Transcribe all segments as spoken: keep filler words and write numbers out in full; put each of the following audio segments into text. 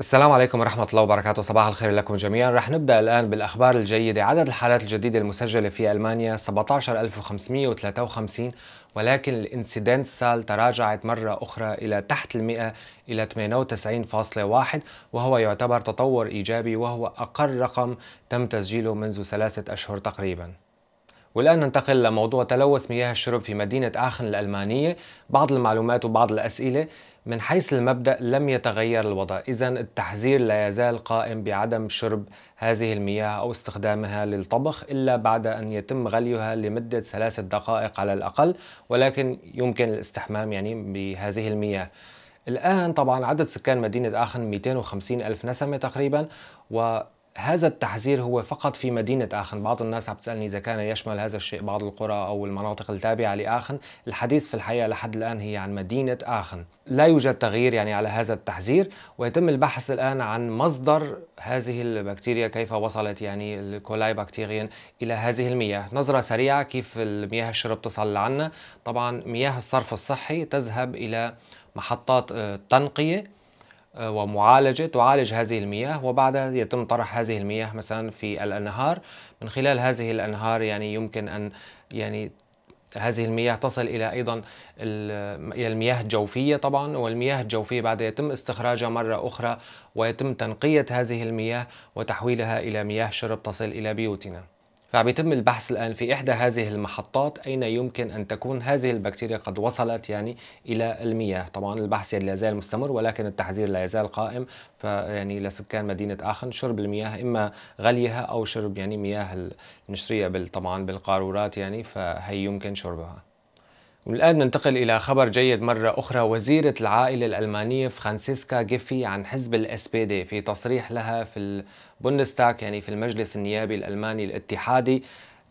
السلام عليكم ورحمة الله وبركاته. صباح الخير لكم جميعا. رح نبدأ الآن بالأخبار الجيدة. عدد الحالات الجديدة المسجلة في ألمانيا سبعة عشر ألف وخمسمئة وثلاثة وخمسين، ولكن الانسيدنت سال تراجعت مرة أخرى إلى تحت المئة إلى ثمانية وتسعين فاصلة واحد، وهو يعتبر تطور إيجابي، وهو أقل رقم تم تسجيله منذ ثلاثة أشهر تقريبا. والآن ننتقل لموضوع تلوث مياه الشرب في مدينة آخن الألمانية. بعض المعلومات وبعض الأسئلة. من حيث المبدأ لم يتغير الوضع، إذن التحذير لا يزال قائم بعدم شرب هذه المياه أو استخدامها للطبخ إلا بعد أن يتم غليها لمدة ثلاثة دقائق على الأقل، ولكن يمكن الاستحمام يعني بهذه المياه. الآن طبعا عدد سكان مدينة آخن مئتين وخمسين ألف نسمة تقريبا، و هذا التحذير هو فقط في مدينة آخن. بعض الناس عم تسألني إذا كان يشمل هذا الشيء بعض القرى أو المناطق التابعة لآخن. الحديث في الحقيقة لحد الآن هي عن مدينة آخن، لا يوجد تغيير يعني على هذا التحذير، ويتم البحث الآن عن مصدر هذه البكتيريا، كيف وصلت يعني الكولاي بكتيريا إلى هذه المياه. نظرة سريعة كيف المياه الشرب تصل لعنا. طبعا مياه الصرف الصحي تذهب إلى محطات تنقية ومعالجة، تعالج هذه المياه، وبعدها يتم طرح هذه المياه مثلا في الأنهار. من خلال هذه الأنهار يعني يمكن أن يعني هذه المياه تصل إلى أيضا المياه الجوفية طبعا، والمياه الجوفية بعدها يتم استخراجها مرة أخرى ويتم تنقية هذه المياه وتحويلها إلى مياه شرب تصل إلى بيوتنا. فعم يتم البحث الآن في إحدى هذه المحطات أين يمكن أن تكون هذه البكتيريا قد وصلت يعني إلى المياه. طبعا البحث لا يزال مستمر، ولكن التحذير لا يزال قائم فيعني لسكان مدينة آخن شرب المياه، إما غليها أو شرب يعني مياه النشرية طبعا بالقارورات يعني، فهي يمكن شربها. والآن ننتقل إلى خبر جيد مرة أخرى. وزيرة العائلة الألمانية فرانسيسكا جيفي عن حزب الإس بي دي في تصريح لها في البوندستاك يعني في المجلس النيابي الألماني الاتحادي،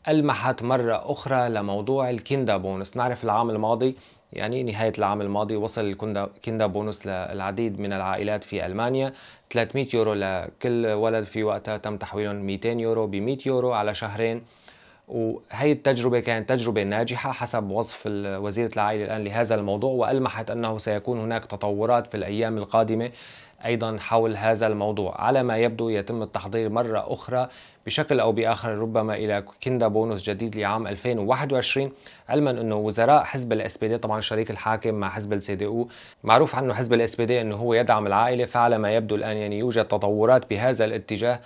ألمحت مرة أخرى لموضوع الكيندا بونس. نعرف العام الماضي يعني نهاية العام الماضي وصل الكيندا بونس للعديد من العائلات في ألمانيا، ثلاثمئة يورو لكل ولد، في وقتها تم تحويلهم مئتين يورو ب مئة يورو على شهرين. وهي التجربة كانت تجربة ناجحة حسب وصف وزيرة العائلة الآن لهذا الموضوع، وألمحت أنه سيكون هناك تطورات في الأيام القادمة أيضا حول هذا الموضوع. على ما يبدو يتم التحضير مرة أخرى بشكل أو بآخر ربما إلى كيندا بونس جديد لعام ألفين وواحد وعشرين، علما أنه وزراء حزب الإس بي دي طبعا شريك الحاكم مع حزب السي دي أو، معروف عنه حزب الإس بي دي أنه هو يدعم العائلة، فعلى ما يبدو الآن يعني يوجد تطورات بهذا الاتجاه.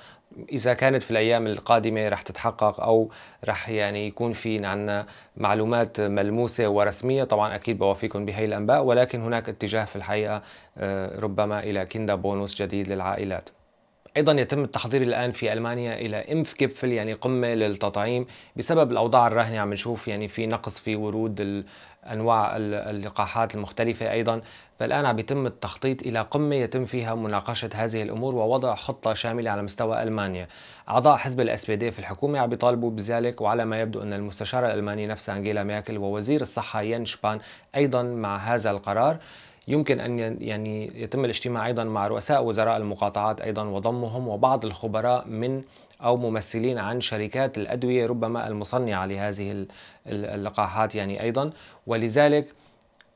إذا كانت في الأيام القادمة رح تتحقق أو رح يعني يكون في عنا معلومات ملموسة ورسمية، طبعا أكيد بوافيكم بهي الأنباء، ولكن هناك اتجاه في الحقيقة ربما إلى كيندا بونس جديد للعائلات. أيضا يتم التحضير الآن في ألمانيا إلى إمف كبفل يعني قمة للتطعيم. بسبب الأوضاع الراهنة عم نشوف يعني في نقص في ورود أنواع اللقاحات المختلفة أيضا، فالآن عم يتم التخطيط إلى قمة يتم فيها مناقشة هذه الأمور ووضع خطة شاملة على مستوى ألمانيا. أعضاء حزب الإس بي دي في الحكومة عم يطالبوا بذلك، وعلى ما يبدو أن المستشارة الألمانية نفسها أنجيلا ميركل ووزير الصحة ينس شبان أيضا مع هذا القرار. يمكن أن يعني يتم الاجتماع أيضا مع رؤساء وزراء المقاطعات أيضا وضمهم، وبعض الخبراء من أو ممثلين عن شركات الأدوية ربما المصنعة لهذه اللقاحات يعني أيضا. ولذلك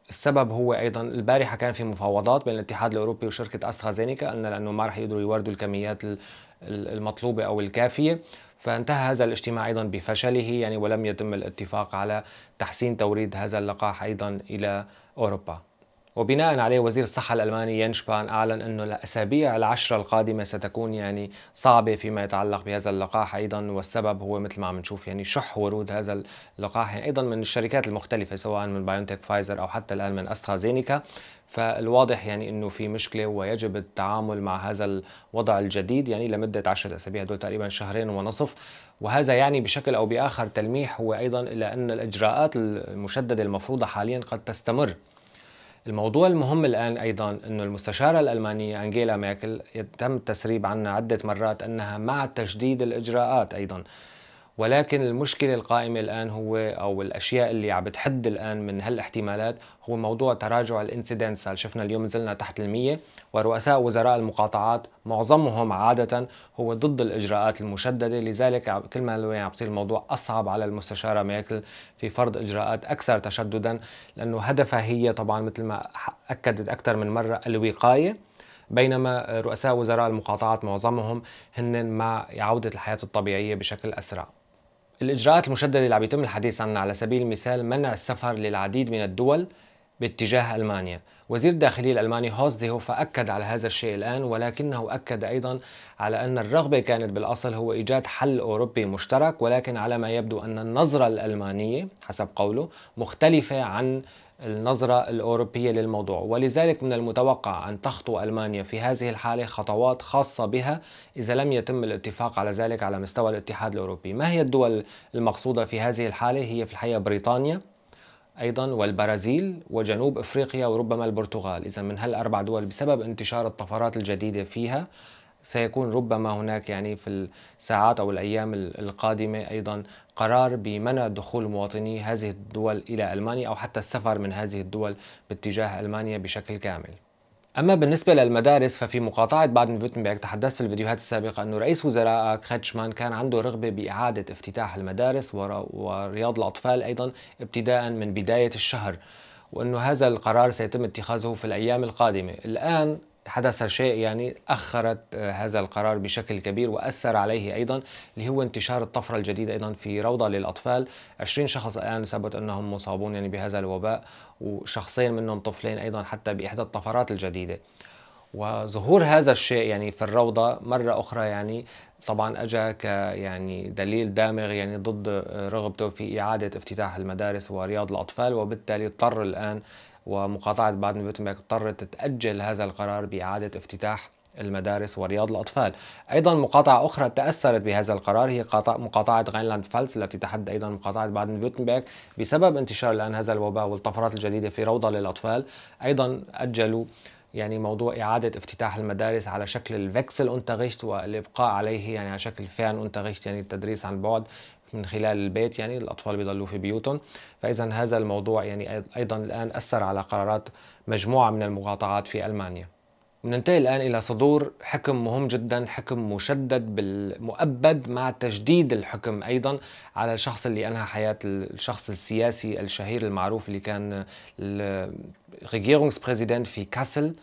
السبب هو أيضا البارحة كان في مفاوضات بين الاتحاد الأوروبي وشركة أسترازينيكا أن لأنه ما رح يقدروا يوردوا الكميات المطلوبة أو الكافية، فانتهى هذا الاجتماع أيضا بفشله يعني، ولم يتم الاتفاق على تحسين توريد هذا اللقاح أيضا إلى أوروبا. وبناء عليه وزير الصحة الألماني ينس شبان أعلن أنه الأسابيع العشرة القادمة ستكون يعني صعبة فيما يتعلق بهذا اللقاح أيضا، والسبب هو مثل ما عم نشوف يعني شح ورود هذا اللقاح يعني أيضا من الشركات المختلفة سواء من بايونتك فايزر أو حتى الآن من أسترازينيكا. فالواضح يعني أنه في مشكلة ويجب التعامل مع هذا الوضع الجديد يعني لمدة عشرة أسابيع، دول تقريبا شهرين ونصف. وهذا يعني بشكل أو بآخر تلميح هو أيضا إلى أن الإجراءات المشددة المفروضة حاليا قد تستمر. الموضوع المهم الآن أيضاً أن المستشارة الألمانية أنجيلا ميركل تم التسريب عنها عدة مرات أنها مع تشديد الإجراءات أيضاً، ولكن المشكلة القائمة الآن هو أو الأشياء اللي عم بتحد الآن من هالاحتمالات هو موضوع تراجع الانسيدنس. شفنا اليوم زلنا تحت المية، ورؤساء وزراء المقاطعات معظمهم عادة هو ضد الإجراءات المشددة، لذلك كل ما عم بصير الموضوع أصعب على المستشارة ميركل في فرض إجراءات أكثر تشددا، لأنه هدفها هي طبعا مثل ما أكدت أكثر من مرة الوقاية. بينما رؤساء وزراء المقاطعات معظمهم هن مع عودة الحياة الطبيعية بشكل أسرع. الإجراءات المشددة اللي عم يتم الحديث عنها، على سبيل المثال منع السفر للعديد من الدول باتجاه ألمانيا. وزير الداخلية الألماني هورست سيهوفر أكد على هذا الشيء الآن، ولكنه أكد أيضا على أن الرغبة كانت بالأصل هو إيجاد حل أوروبي مشترك، ولكن على ما يبدو أن النظرة الألمانية حسب قوله مختلفة عن النظرة الأوروبية للموضوع، ولذلك من المتوقع أن تخطو ألمانيا في هذه الحالة خطوات خاصة بها إذا لم يتم الاتفاق على ذلك على مستوى الاتحاد الأوروبي. ما هي الدول المقصودة في هذه الحالة؟ هي في الحقيقة بريطانيا أيضا والبرازيل وجنوب أفريقيا وربما البرتغال. إذا من هالأربع دول بسبب انتشار الطفرات الجديدة فيها سيكون ربما هناك يعني في الساعات أو الأيام القادمة أيضا قرار بمنع دخول مواطني هذه الدول إلى ألمانيا أو حتى السفر من هذه الدول باتجاه ألمانيا بشكل كامل. أما بالنسبة للمدارس ففي مقاطعة بادن فيرتمبرغ تحدثت في الفيديوهات السابقة أنه رئيس وزراء كريتشمان كان عنده رغبة بإعادة افتتاح المدارس ورياض الأطفال أيضا ابتداء من بداية الشهر، وأنه هذا القرار سيتم اتخاذه في الأيام القادمة. الآن حدث شيء يعني أخرت هذا القرار بشكل كبير وأثر عليه أيضا، اللي هو انتشار الطفرة الجديدة أيضا في روضة للأطفال. عشرين شخص الآن ثبت أنهم مصابون يعني بهذا الوباء، وشخصين منهم طفلين أيضا حتى بإحدى الطفرات الجديدة. وظهور هذا الشيء يعني في الروضة مرة أخرى يعني طبعا أجا ك يعني دليل دامغ يعني ضد رغبته في إعادة افتتاح المدارس ورياض الأطفال، وبالتالي اضطر الآن ومقاطعة بادن فيرتمبرغ اضطرت تتأجل هذا القرار بإعادة افتتاح المدارس ورياض الأطفال. أيضا مقاطعة أخرى تأثرت بهذا القرار هي مقاطعة غاينلاند-فالس التي تحدد أيضا مقاطعة بادن فيرتمبرغ بسبب انتشار الآن هذا الوباء والطفرات الجديدة في روضة للأطفال. أيضا أجلوا يعني موضوع إعادة افتتاح المدارس على شكل الفيكسل أونتغيشت والإبقاء عليه يعني على شكل فعل أونتغيشت، يعني التدريس عن بعد من خلال البيت، يعني الأطفال بيضلوا في بيوتهم. فإذا هذا الموضوع يعني أيضا الآن أثر على قرارات مجموعة من المقاطعات في ألمانيا. بننتقل الآن إلى صدور حكم مهم جدا، حكم مشدد بالمؤبد مع تجديد الحكم أيضا على الشخص اللي أنهى حياة الشخص السياسي الشهير المعروف اللي كان الريجيرونسبريزيدنت في كاسل،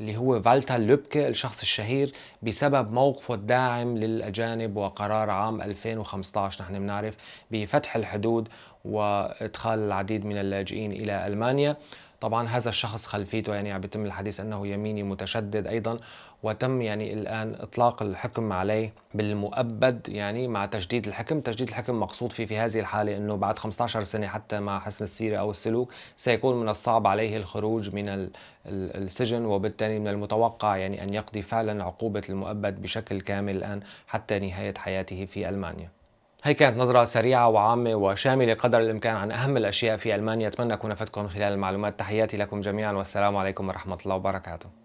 اللي هو فالتر لوبكه الشخص الشهير بسبب موقفه الداعم للأجانب وقرار عام ألفين وخمسة عشر نحن بنعرف بفتح الحدود وإدخال العديد من اللاجئين إلى ألمانيا. طبعا هذا الشخص خلفيته يعني عم يتم الحديث أنه يميني متشدد أيضا، وتم يعني الآن إطلاق الحكم عليه بالمؤبد يعني مع تجديد الحكم. تجديد الحكم مقصود فيه في هذه الحالة أنه بعد خمسة عشر سنة حتى مع حسن السيرة أو السلوك سيكون من الصعب عليه الخروج من السجن، وبالتالي من المتوقع يعني أن يقضي فعلا عقوبة المؤبد بشكل كامل الآن حتى نهاية حياته في ألمانيا. هي كانت نظرة سريعة وعامة وشاملة قدر الإمكان عن أهم الأشياء في ألمانيا. أتمنى أكون أفدتكم خلال المعلومات. تحياتي لكم جميعا والسلام عليكم ورحمة الله وبركاته.